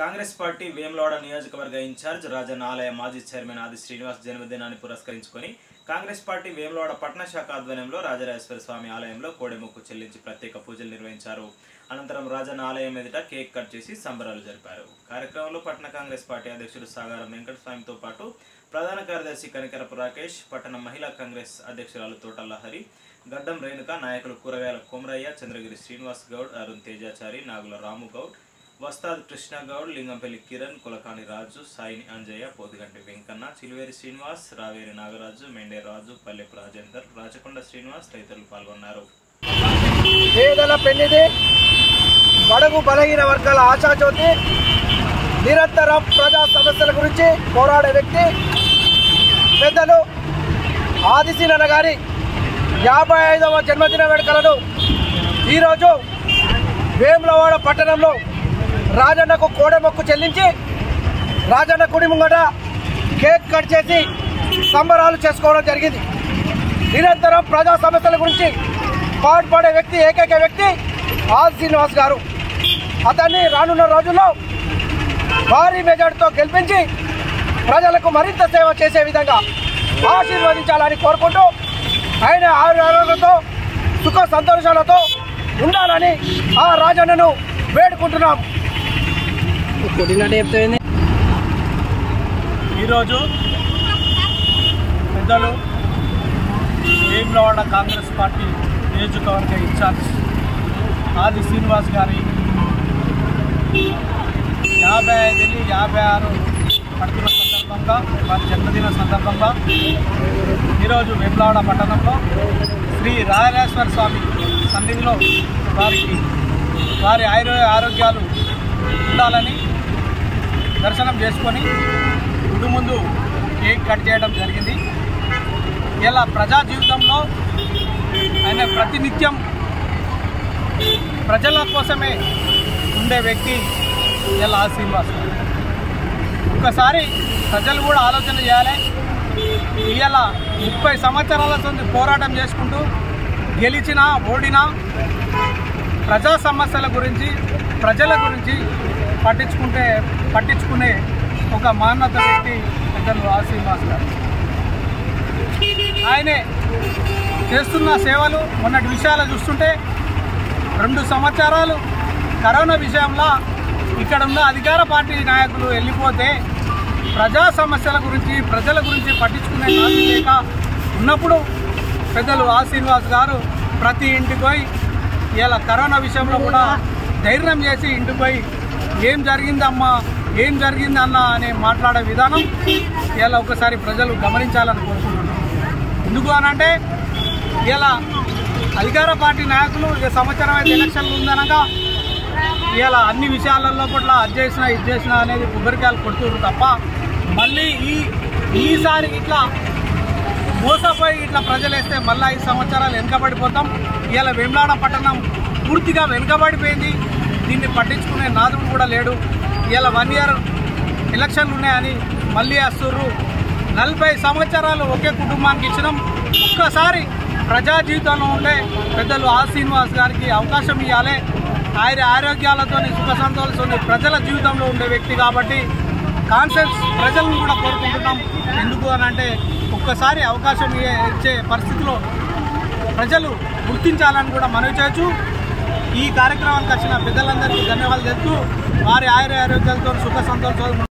Congress party Vemulawada నియోజకవర్గ incharge రాజనాలయ మాజీ chairman ఆది శ్రీనివాస్ జన్మదినాన్ని పురస్కరించుకొని కాంగ్రెస్ పార్టీ వేములవాడ పట్టణ శాఖ ఆధ్వర్యంలో రాజరాజేశ్వర స్వామి ఆలయంలో కోడెముక్కు చెల్లించి ప్రత్యేక పూజలు నిర్వహించారు. అనంతరం రాజనాలయం ఎదుట కేక్ కట్ చేసి సంబరాలు జరిపారు. కార్యక్రమంలో పట్టణ కాంగ్రెస్ పార్టీ అధ్యక్షుడు సాగారం వెంకటస్వామితో పాటు ప్రధాన కార్యదర్శి కనికరపు రాకేష్, పట్టణ మహిళా కాంగ్రెస్ అధ్యక్షురాలు తోటల హరి, గడ్డం రేణుక, నాయకులు కూరగాయల కోమరయ్య, చంద్రగిరి శ్రీనివాస్ గౌడ్, అరుణ్ తేజాచారి, నాగుల రాము గౌడ్, వస్తాద్ కృష్ణ గౌడ్, లింగంపల్లి కిరణ్, కులకాని రాజు, సాయిని అంజయ్య, పోతుగంటి వెంకన్న, చిలువేరి శ్రీనివాస్, రావేరి నాగరాజు, మెండే రాజు, పల్లెపు రాజేందర్, రాచకొండ శ్రీనివాస్ తదితరులు పాల్గొన్నారు. బడుగు బలహీన వర్గాల ఆశాజ్యోతి, నిరంతరం ప్రజా సమస్యల గురించి పోరాడే వ్యక్తి పెద్దలు ఆది శ్రీనివాస్ గారి 55వ జన్మదిన వేడుకలను ఈరోజు వేములవాడ పట్టణంలో రాజన్నకు కోడెమొక్కు చెల్లించి రాజన్న గుడి ముంగట కేక్ కట్ చేసి సంబరాలు చేసుకోవడం జరిగింది. నిరంతరం ప్రజా సమస్యల గురించి పాటుపడే వ్యక్తి, ఏకైక వ్యక్తి ఆది శ్రీనివాస్ గారు. అతన్ని రానున్న రోజుల్లో భారీ మెజార్టీతో గెలిపించి ప్రజలకు మరింత సేవ చేసే విధంగా ఆశీర్వదించాలని కోరుకుంటూ ఆయన ఆరోగ్యంతో సుఖ సంతోషాలతో ఉండాలని ఆ రాజన్నను వేడుకుంటున్నాం. ఈరోజు పెద్దలు వేములవాడ కాంగ్రెస్ పార్టీ నియోజకవర్గ ఇన్ఛార్జ్ ఆది శ్రీనివాస్ గారి 55 పడుతున్న సందర్భంగా, వారి జన్మదిన సందర్భంగా ఈరోజు వేములవాడ పట్టణంలో శ్రీ రాజరాజేశ్వర స్వామి సన్నిధిలో వారికి వారి ఆరోగ్యాలు ఉండాలని దర్శనం చేసుకొని గుడి ముందు కేక్ కట్ చేయడం జరిగింది. ఇలా ప్రజా జీవితంలో ఆయన ప్రతినిత్యం ప్రజల కోసమే ఉండే వ్యక్తి ఇలా శ్రీనివాస్. ఒక్కసారి ప్రజలు కూడా ఆలోచన చేయాలి. ఇలా 30 సంవత్సరాలతో పోరాటం చేసుకుంటూ గెలిచినా ఓడినా ప్రజా సమస్యల గురించి, ప్రజల గురించి పట్టించుకునే ఒక మానవత వ్యక్తి పెద్దలు ఆది శ్రీనివాస్ గారు. ఆయనే చేస్తున్న సేవలు మొన్నటి విషయాలు చూస్తుంటే 2 సంవత్సరాలు కరోనా విషయంలో ఇక్కడ ఉన్న అధికార పార్టీ నాయకులు వెళ్ళిపోతే ప్రజా సమస్యల గురించి, ప్రజల గురించి పట్టించుకునే నాయకులు లేక ఉన్నప్పుడు పెద్దలు ఆది శ్రీనివాస్ గారు ప్రతి ఇంటికి పోయి ఇలా కరోనా విషయంలో కూడా ధైర్యం చేసి ఇంటికి పోయి ఏం జరిగిందమ్మా, ఏం జరిగిందన్నా అని మాట్లాడే విధానం ఇలా ఒకసారి ప్రజలు గమనించాలని కోరుకుంటున్నాను. ఎందుకు అనంటే ఇలా అధికార పార్టీ నాయకులు ఈ సంవత్సరం అయితే ఎలక్షన్లు ఉందనగా ఇలా అన్ని విషయాలలో కూడా ఇది చేసినా అనేది కొబ్బరికాయలు కొడుతురు తప్ప మళ్ళీ ఈసారి ఇట్లా మోసపోయి ఇట్లా ప్రజలేస్తే మళ్ళీ 5 సంవత్సరాలు వెనుకబడిపోతాం. ఇలా వేములవాడ పట్టణం పూర్తిగా వెనుకబడిపోయింది. దీన్ని పట్టించుకునే నాదుడు కూడా లేడు. ఇలా 1 ఇయర్ ఎలక్షన్లు ఉన్నాయని మళ్ళీ వస్తుర్రు. 40 సంవత్సరాలు ఒకే కుటుంబానికి ఇచ్చినాం. ఒక్కసారి ప్రజా జీవితంలో ఉండే పెద్దలు ఆది శ్రీనివాస్ గారికి అవకాశం ఇవ్వాలి. ఆయన ఆరోగ్యాలతో సుఖ సంతోషాలతో ప్రజల జీవితంలో ఉండే వ్యక్తి కాబట్టి కాన్సెప్ట్స్ ప్రజలను కూడా కోరుకుంటున్నాం. ఎందుకు అనంటే ఒక్కసారి అవకాశం ఇచ్చే పరిస్థితిలో ప్రజలు గుర్తించాలని కూడా మనవి చేయొచ్చు. ఈ కార్యక్రమానికి వచ్చిన పెద్దలందరికీ ధన్యవాదాలు తెలుపుతూ వారి ఆరోగ్యాలతో సుఖ సంతోషాలు